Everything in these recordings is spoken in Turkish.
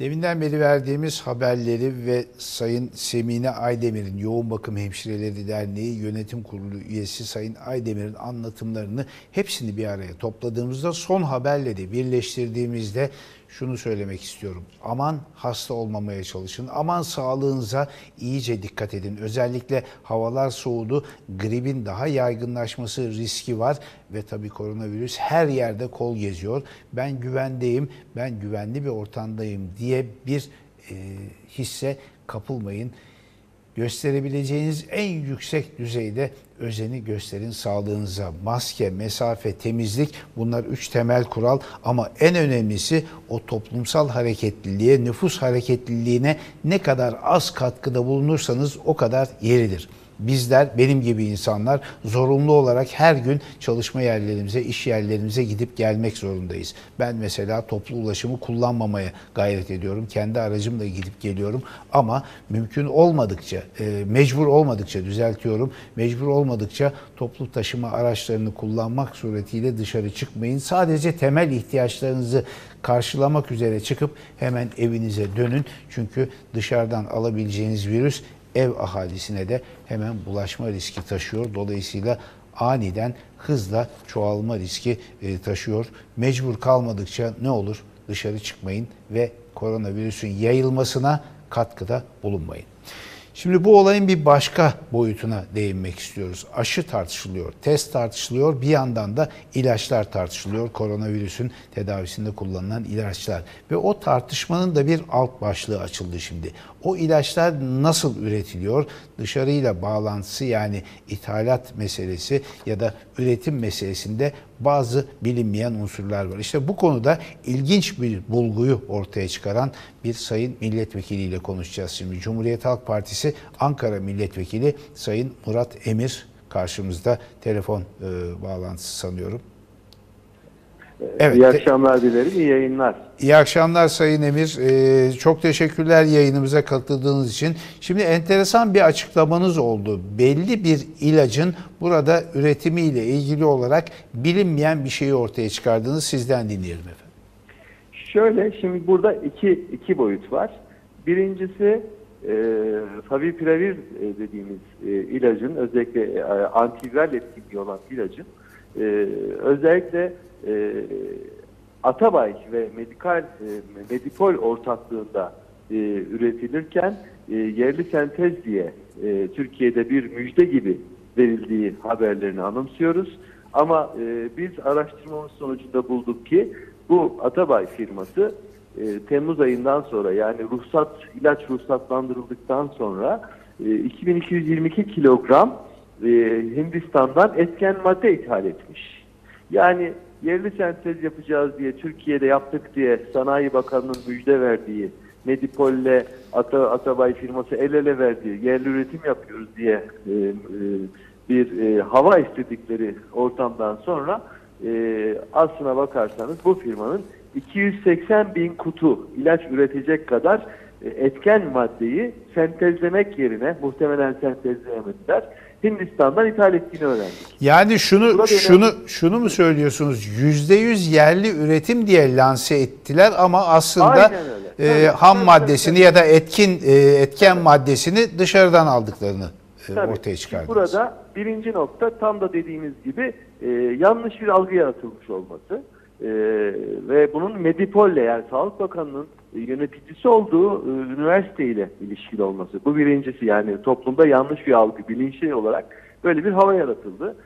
Deminden beri verdiğimiz haberleri ve Sayın Semine Aydemir'in, Yoğun Bakım Hemşireleri Derneği Yönetim Kurulu üyesi Sayın Aydemir'in anlatımlarını hepsini bir araya topladığımızda, son haberle de birleştirdiğimizde şunu söylemek istiyorum. Aman hasta olmamaya çalışın. Aman sağlığınıza iyice dikkat edin. Özellikle havalar soğudu. Gripin daha yaygınlaşması riski var. Ve tabii koronavirüs her yerde kol geziyor. Ben güvendeyim, ben güvenli bir ortamdayım diye bir hisse kapılmayın. Gösterebileceğiniz en yüksek düzeyde özeni gösterin sağlığınıza. Maske, mesafe, temizlik, bunlar üç temel kural ama en önemlisi o toplumsal hareketliliğe, nüfus hareketliliğine ne kadar az katkıda bulunursanız o kadar yeridir. Bizler, benim gibi insanlar zorunlu olarak her gün çalışma yerlerimize, iş yerlerimize gidip gelmek zorundayız. Ben mesela toplu ulaşımı kullanmamaya gayret ediyorum. Kendi aracımla gidip geliyorum ama mümkün olmadıkça, mecbur olmadıkça düzeltiyorum. Mecbur olmadıkça toplu taşıma araçlarını kullanmak suretiyle dışarı çıkmayın. Sadece temel ihtiyaçlarınızı karşılamak üzere çıkıp hemen evinize dönün. Çünkü dışarıdan alabileceğiniz virüs ev ahalisine de hemen bulaşma riski taşıyor. Dolayısıyla aniden hızla çoğalma riski taşıyor. Mecbur kalmadıkça ne olur? Dışarı çıkmayın ve koronavirüsün yayılmasına katkıda bulunmayın. Şimdi bu olayın bir başka boyutuna değinmek istiyoruz. Aşı tartışılıyor, test tartışılıyor, bir yandan da ilaçlar tartışılıyor. Koronavirüsün tedavisinde kullanılan ilaçlar ve o tartışmanın da bir alt başlığı açıldı şimdi. O ilaçlar nasıl üretiliyor? Dışarıyla bağlantısı, yani ithalat meselesi ya da üretim meselesinde bazı bilinmeyen unsurlar var. İşte bu konuda ilginç bir bulguyu ortaya çıkaran bir sayın milletvekiliyle konuşacağız şimdi. Cumhuriyet Halk Partisi Ankara Milletvekili Sayın Murat Emir karşımızda, telefon bağlantısı sanıyorum. Evet. İyi akşamlar dilerim, iyi yayınlar. İyi akşamlar Sayın Emir. Çok teşekkürler yayınımıza katıldığınız için. Şimdi enteresan bir açıklamanız oldu. Belli bir ilacın burada üretimiyle ilgili olarak bilinmeyen bir şeyi ortaya çıkardınız. Sizden dinleyelim efendim. Şöyle, şimdi burada iki boyut var. Birincisi favipravir dediğimiz ilacın, özellikle antiviral etkinliği olan ilacın özellikle Atabay ve Medipol ortaklığında üretilirken yerli sentez diye Türkiye'de bir müjde gibi verildiği haberlerini anımsıyoruz. Ama biz araştırmamız sonucunda bulduk ki bu Atabay firması Temmuz ayından sonra, yani ilaç ruhsatlandırıldıktan sonra 2222 kilogram Hindistan'dan etken madde ithal etmiş. Yani yerli sentez yapacağız diye, Türkiye'de yaptık diye Sanayi Bakanı'nın müjde verdiği, Medipol'le Atabay firması el ele verdiği, yerli üretim yapıyoruz diye bir hava istedikleri ortamdan sonra aslına bakarsanız bu firmanın 280 bin kutu ilaç üretecek kadar etken maddeyi sentezlemek yerine, muhtemelen sentezleyemediler, Hindistan'dan ithal ettiğini öğrendik. Yani şunu mu söylüyorsunuz? %100 yerli üretim diye lanse ettiler ama aslında ham maddesini ya da etken maddesini dışarıdan aldıklarını ortaya çıkardınız. Burada birinci nokta tam da dediğiniz gibi yanlış bir algı yaratılmış olması ve bunun Medipol'le, yani Sağlık Bakanı'nın yöneticisi olduğu üniversiteyle ilişkili olması. Bu birincisi, yani toplumda yanlış bir algı, bilinçli olarak böyle bir hava yaratıldı.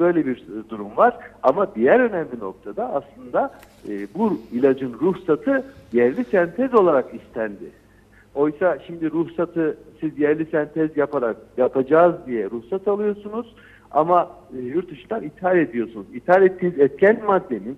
Böyle bir durum var. Ama diğer önemli noktada aslında bu ilacın ruhsatı yerli sentez olarak istendi. Oysa şimdi ruhsatı siz yerli sentez yaparak yapacağız diye ruhsat alıyorsunuz ama yurt dışından ithal ediyorsunuz. İthal ettiğiniz etken maddenin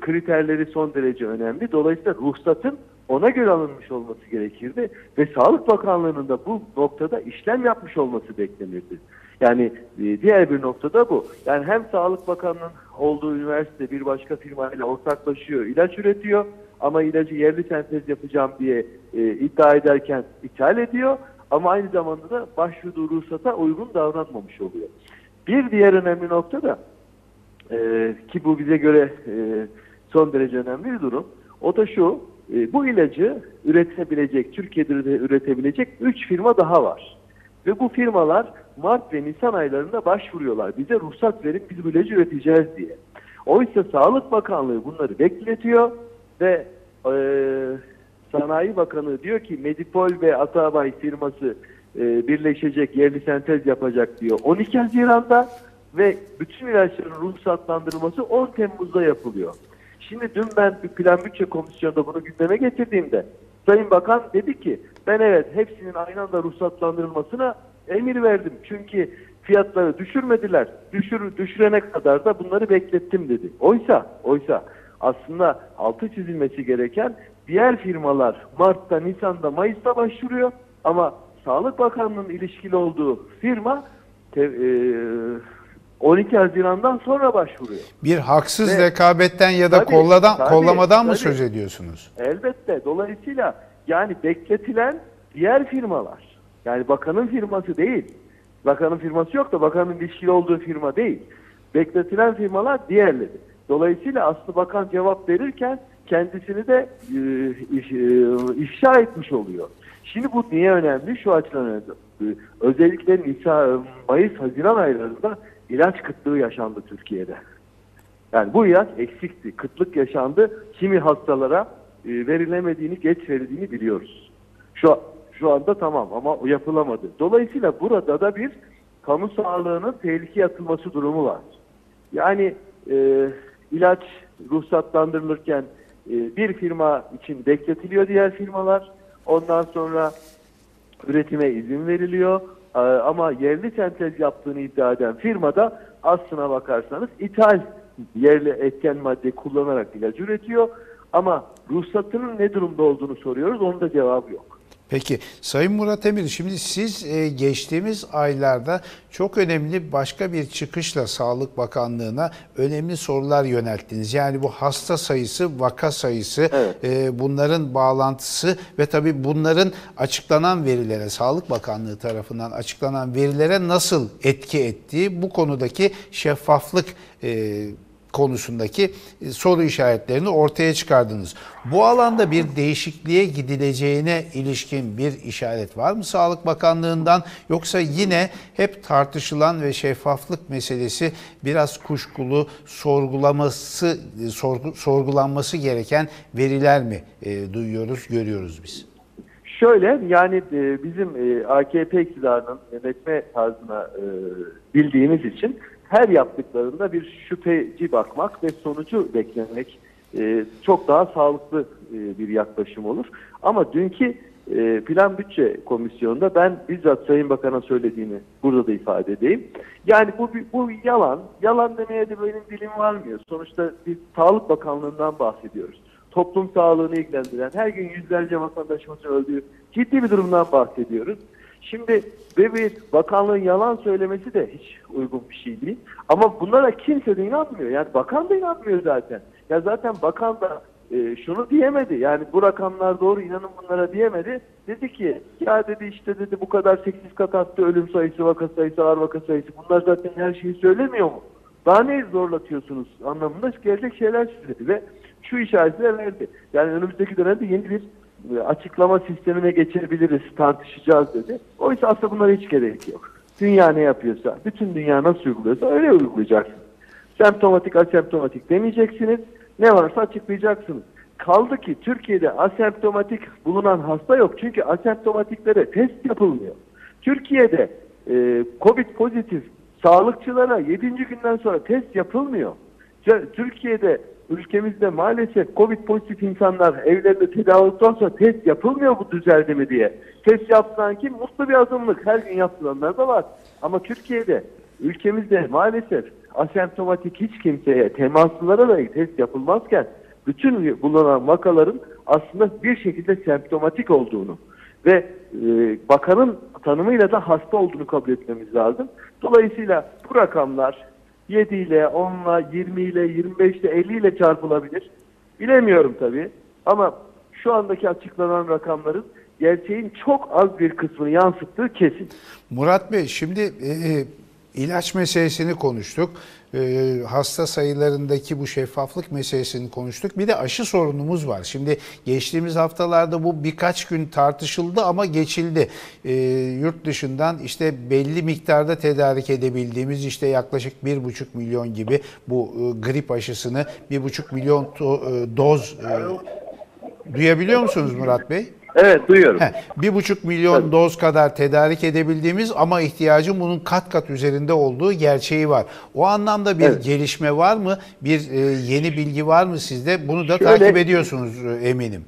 kriterleri son derece önemli. Dolayısıyla ruhsatın ona göre alınmış olması gerekirdi ve Sağlık Bakanlığı'nın da bu noktada işlem yapmış olması beklenirdi. Yani diğer bir noktada bu. Yani hem Sağlık Bakanlığı'nın olduğu üniversite bir başka firmayla ortaklaşıyor, ilaç üretiyor ama ilacı yerli sentez yapacağım diye iddia ederken ithal ediyor ama aynı zamanda da başvurduğu ruhsata uygun davranmamış oluyor. Bir diğer önemli nokta da ki bu bize göre son derece önemli bir durum. O da şu, Bu ilacı üretebilecek, Türkiye'de üretebilecek 3 firma daha var. Ve bu firmalar Mart ve Nisan aylarında başvuruyorlar. Bize ruhsat verip biz bu ilacı üreteceğiz diye. Oysa Sağlık Bakanlığı bunları bekletiyor ve Sanayi Bakanı diyor ki Medipol ve Atabay firması birleşecek, yerli sentez yapacak diyor 12 Haziran'da ve bütün ilaçların ruhsatlandırılması 10 Temmuz'da yapılıyor. Şimdi dün ben Plan Bütçe Komisyonu'nda bunu gündeme getirdiğimde Sayın Bakan dedi ki ben evet hepsinin aynı anda ruhsatlandırılmasına emir verdim. Çünkü fiyatları düşürmediler. Düşürene kadar da bunları beklettim dedi. Oysa aslında altı çizilmesi gereken diğer firmalar Mart'ta, Nisan'da, Mayıs'ta başvuruyor ama Sağlık Bakanlığı'nın ilişkili olduğu firma 12 Haziran'dan sonra başvuruyor. Bir haksız rekabetten ya da kollamadan mı söz ediyorsunuz? Elbette. Dolayısıyla yani bekletilen diğer firmalar. Yani bakanın firması değil. Bakanın firması yok da bakanın ilişkili olduğu firma değil. Bekletilen firmalar diğerleri. Dolayısıyla aslında bakan cevap verirken kendisini de ifşa etmiş oluyor. Şimdi bu niye önemli? Şu açıdan önemli. Özellikle Mayıs-Haziran aylarında ilaç kıtlığı yaşandı Türkiye'de. Yani bu ilaç eksikti. Kıtlık yaşandı. Kimi hastalara verilemediğini, geç verildiğini biliyoruz. Şu anda tamam ama yapılamadı. Dolayısıyla burada da bir kamu sağlığının tehlikeye atılması durumu var. Yani ilaç ruhsatlandırılırken bir firma için bekletiliyor diğer firmalar. Ondan sonra üretime izin veriliyor. Ama yerli sentez yaptığını iddia eden firmada aslına bakarsanız ithal yerli etken madde kullanarak ilacı üretiyor. Ama ruhsatının ne durumda olduğunu soruyoruz. Onun da cevabı yok. Peki Sayın Murat Emir, şimdi siz geçtiğimiz aylarda çok önemli başka bir çıkışla Sağlık Bakanlığı'na önemli sorular yönelttiniz. Yani bu hasta sayısı, vaka sayısı, evet, bunların bağlantısı ve tabii bunların açıklanan verilere, Sağlık Bakanlığı tarafından açıklanan verilere nasıl etki ettiği, bu konudaki şeffaflık konusundaki soru işaretlerini ortaya çıkardınız. Bu alanda bir değişikliğe gidileceğine ilişkin bir işaret var mı Sağlık Bakanlığı'ndan, yoksa yine hep tartışılan ve şeffaflık meselesi biraz kuşkulu, sorgulanması gereken veriler mi duyuyoruz, görüyoruz biz? Şöyle, yani bizim AKP iktidarının yönetme tarzına bildiğimiz için her yaptıklarında bir şüpheci bakmak ve sonucu beklemek çok daha sağlıklı bir yaklaşım olur. Ama dünkü Plan Bütçe Komisyonu'nda ben bizzat Sayın Bakan'a söylediğimi burada da ifade edeyim. Yani bu yalan. Yalan demeye de benim dilim varmıyor. Sonuçta biz Sağlık Bakanlığı'ndan bahsediyoruz. Toplum sağlığını ilgilendiren, her gün yüzlerce vatandaşımızın öldüğü ciddi bir durumdan bahsediyoruz. Şimdi bir bakanlığın yalan söylemesi de hiç uygun bir şey değil. Ama bunlara kimse de inanmıyor. Yani bakan da inanmıyor zaten. Ya zaten bakan da şunu diyemedi. Yani bu rakamlar doğru, inanın bunlara diyemedi. Dedi ki ya dedi işte dedi bu kadar 8 kat arttı ölüm sayısı, vaka sayısı, ağır vaka sayısı. Bunlar zaten her şeyi söylemiyor mu? Daha neyi zorlatıyorsunuz anlamında gelecek şeyler söyledi ve şu işaretler verdi. Yani önümüzdeki dönemde yeni bir açıklama sistemine geçebiliriz, tartışacağız dedi. Oysa aslında bunlara hiç gerek yok. Dünya ne yapıyorsa, bütün dünya nasıl uyguluyorsa öyle uygulayacaksınız. Semptomatik, asemptomatik demeyeceksiniz. Ne varsa açıklayacaksınız. Kaldı ki Türkiye'de asemptomatik bulunan hasta yok. Çünkü asemptomatiklere test yapılmıyor. Türkiye'de COVID pozitif sağlıkçılara 7. günden sonra test yapılmıyor. Türkiye'de, ülkemizde maalesef COVID pozitif insanlar evlerinde tedavilikten sonra test yapılmıyor, bu düzeldi mi diye. Test yaptıran kim? Mutlu bir azınlık. Her gün yaptıranlar da var. Ama Türkiye'de, ülkemizde maalesef asemptomatik hiç kimseye, temaslılara da test yapılmazken bütün bulunan vakaların aslında bir şekilde semptomatik olduğunu ve bakanın tanımıyla da hasta olduğunu kabul etmemiz lazım. Dolayısıyla bu rakamlar 7 ile, 10 ile, 20 ile, 25 ile, 50 ile çarpılabilir. Bilemiyorum tabii. Ama şu andaki açıklanan rakamların gerçeğin çok az bir kısmını yansıttığı kesin. Murat Bey, şimdi İlaç meselesini konuştuk. Hasta sayılarındaki bu şeffaflık meselesini konuştuk. Bir de aşı sorunumuz var. Şimdi geçtiğimiz haftalarda bu birkaç gün tartışıldı ama geçildi. Yurt dışından işte belli miktarda tedarik edebildiğimiz işte yaklaşık 1,5 milyon gibi bu grip aşısını 1,5 milyon doz duyabiliyor musunuz Murat Bey? Evet, duyuyorum. 1,5 milyon evet, doz kadar tedarik edebildiğimiz ama ihtiyacın bunun kat kat üzerinde olduğu gerçeği var. O anlamda bir evet, gelişme var mı? Bir yeni bilgi var mı sizde? Bunu da şöyle, takip ediyorsunuz eminim.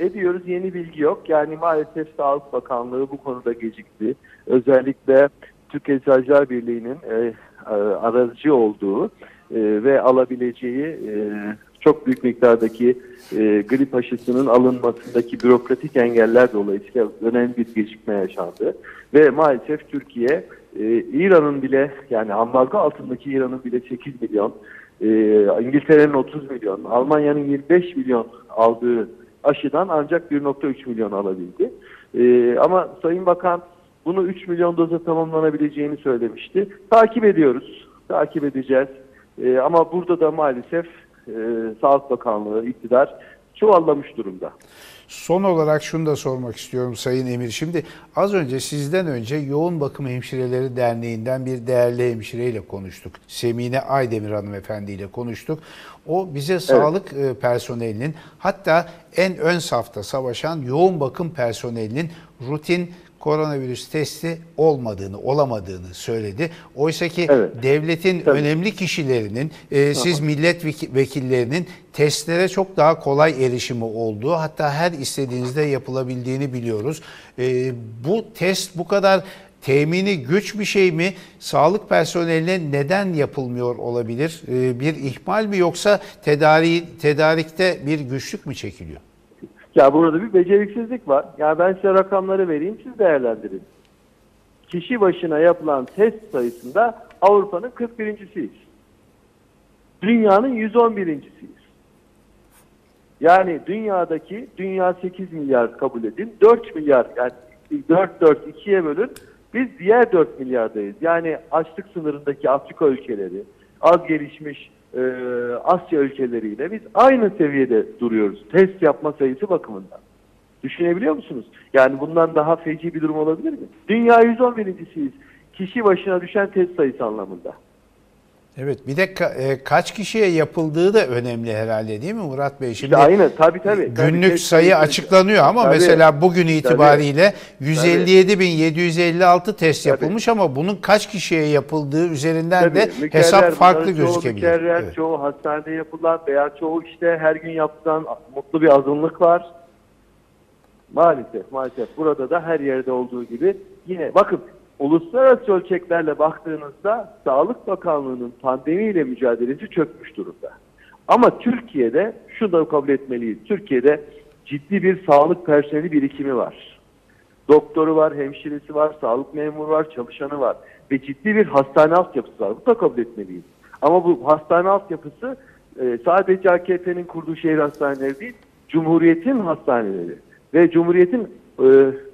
Ediyoruz. Yeni bilgi yok. Yani maalesef Sağlık Bakanlığı bu konuda gecikti. Özellikle Türk Eczacılar Birliği'nin aracı olduğu ve alabileceği çok büyük miktardaki grip aşısının alınmasındaki bürokratik engeller dolayısıyla önemli bir gecikme yaşandı. Ve maalesef Türkiye İran'ın bile, yani ambargo altındaki İran'ın bile 8 milyon, İngiltere'nin 30 milyon, Almanya'nın 25 milyon aldığı aşıdan ancak 1,3 milyon alabildi. Ama Sayın Bakan bunu 3 milyon doza tamamlanabileceğini söylemişti. Takip ediyoruz, takip edeceğiz. Ama burada da maalesef Sağlık Bakanlığı, iktidar çuvallamış durumda. Son olarak şunu da sormak istiyorum Sayın Emir. Şimdi az önce sizden önce Yoğun Bakım Hemşireleri Derneği'nden bir değerli hemşireyle konuştuk. Semine Aydemir hanımefendiyle konuştuk. O bize evet, sağlık personelinin, hatta en ön safta savaşan yoğun bakım personelinin rutin koronavirüs testi olamadığını söyledi. Oysa ki evet, devletin tabii, önemli kişilerinin, siz milletvekillerinin testlere çok daha kolay erişimi olduğu, hatta her istediğinizde yapılabildiğini biliyoruz. Bu test bu kadar temini güç bir şey mi? Sağlık personeline neden yapılmıyor olabilir? Bir ihmal mi, yoksa tedarikte bir güçlük mü çekiliyor? Ya burada bir beceriksizlik var. Ya ben size rakamları vereyim, siz değerlendirin. Kişi başına yapılan test sayısında Avrupa'nın 41.siyiz. Dünyanın 111.siyiz. Yani dünyadaki, dünya 8 milyar kabul edin, 4 milyar, yani 4 2'ye bölün, biz diğer 4 milyardayız. Yani açlık sınırındaki Afrika ülkeleri, az gelişmiş Asya ülkeleriyle biz aynı seviyede duruyoruz. Test yapma sayısı bakımından. Düşünebiliyor musunuz? Yani bundan daha feci bir durum olabilir mi? Dünya 111.siyiz. Kişi başına düşen test sayısı anlamında. Evet, bir de kaç kişiye yapıldığı da önemli herhalde, değil mi Murat Bey? Şimdi aynen, tabii. Günlük tabii, sayı tabii, açıklanıyor ama tabii, mesela bugün itibariyle 157.756 test yapılmış ama bunun kaç kişiye yapıldığı üzerinden tabii, de hesap farklı gözükebilir. Mükerrer, evet, çoğu hastanede yapılan veya çoğu işte her gün yapılan mutlu bir azınlık var. Maalesef burada da her yerde olduğu gibi yine bakın, uluslararası ölçeklerle baktığınızda Sağlık Bakanlığı'nın pandemiyle mücadelesi çökmüş durumda. Ama Türkiye'de şunu da kabul etmeliyiz. Türkiye'de ciddi bir sağlık personeli birikimi var. Doktoru var, hemşiresi var, sağlık memuru var, çalışanı var. Ve ciddi bir hastane altyapısı var. Bunu da kabul etmeliyiz. Ama bu hastane altyapısı sadece AKP'nin kurduğu şehir hastaneleri değil, Cumhuriyet'in hastaneleri. Ve Cumhuriyet'in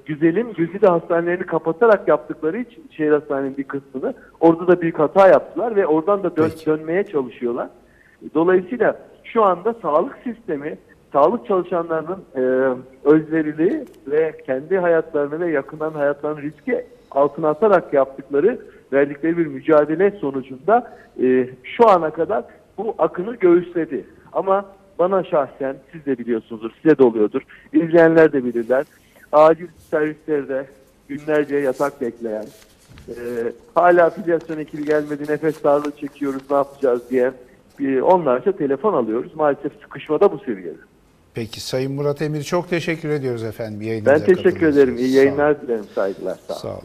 güzelim, güzide hastanelerini kapatarak yaptıkları için şehir hastanenin bir kısmını, orada da büyük hata yaptılar ve oradan da dönmeye çalışıyorlar. Dolayısıyla şu anda sağlık sistemi, sağlık çalışanlarının özveriliği ve kendi hayatlarını ve yakından hayatlarını riske altına atarak yaptıkları, verdikleri bir mücadele sonucunda şu ana kadar bu akını göğüsledi. Ama bana şahsen, siz de biliyorsunuzdur, size de oluyordur, izleyenler de bilirler, acil servislerde günlerce yatak bekleyen, hala filyasyon ekibi gelmedi, nefes darlığı çekiyoruz, ne yapacağız diye onlarca telefon alıyoruz. Maalesef sıkışma da bu seviyede. Peki Sayın Murat Emir, çok teşekkür ediyoruz efendim. Ben teşekkür ederim. İyi yayınlar dilerim. Saygılar. Sağ olun.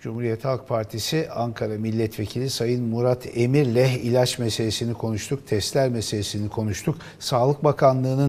Cumhuriyet Halk Partisi Ankara Milletvekili Sayın Murat Emir'le ilaç meselesini konuştuk, testler meselesini konuştuk. Sağlık Bakanlığı'nın